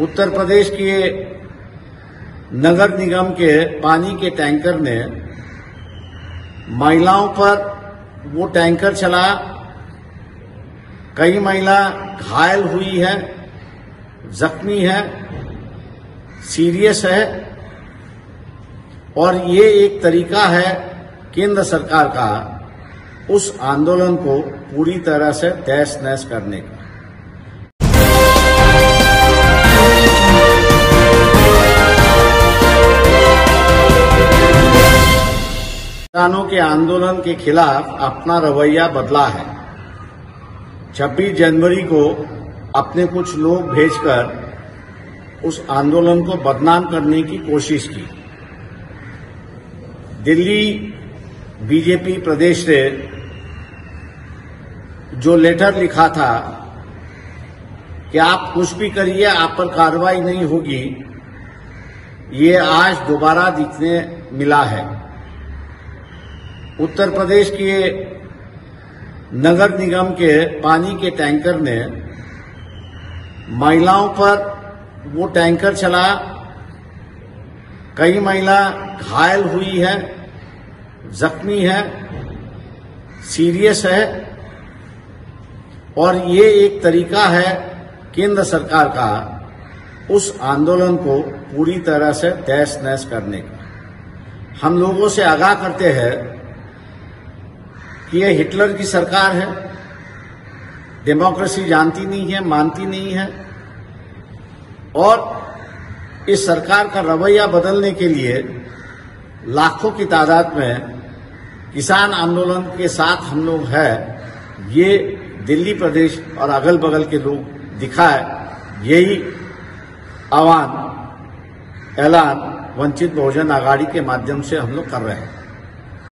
उत्तर प्रदेश के नगर निगम के पानी के टैंकर ने महिलाओं पर वो टैंकर चला, कई महिला घायल हुई है, जख्मी है, सीरियस है। और ये एक तरीका है केंद्र सरकार का उस आंदोलन को पूरी तरह से तहस नहस करने का। किसानों के आंदोलन के खिलाफ अपना रवैया बदला है। 26 जनवरी को अपने कुछ लोग भेजकर उस आंदोलन को बदनाम करने की कोशिश की। दिल्ली बीजेपी प्रदेश से जो लेटर लिखा था कि आप कुछ भी करिए, आप पर कार्रवाई नहीं होगी, ये आज दोबारा दिखने मिला है। उत्तर प्रदेश के नगर निगम के पानी के टैंकर ने महिलाओं पर वो टैंकर चला, कई महिला घायल हुई है, जख्मी है, सीरियस है। और ये एक तरीका है केंद्र सरकार का उस आंदोलन को पूरी तरह से तहस नहस करने का। हम लोगों से आगाह करते हैं कि यह हिटलर की सरकार है, डेमोक्रेसी जानती नहीं है, मानती नहीं है। और इस सरकार का रवैया बदलने के लिए लाखों की तादाद में किसान आंदोलन के साथ हम लोग हैं। ये दिल्ली प्रदेश और अगल बगल के लोग दिखाए। यही आह्वान, ऐलान वंचित बहुजन आघाड़ी के माध्यम से हम लोग कर रहे हैं।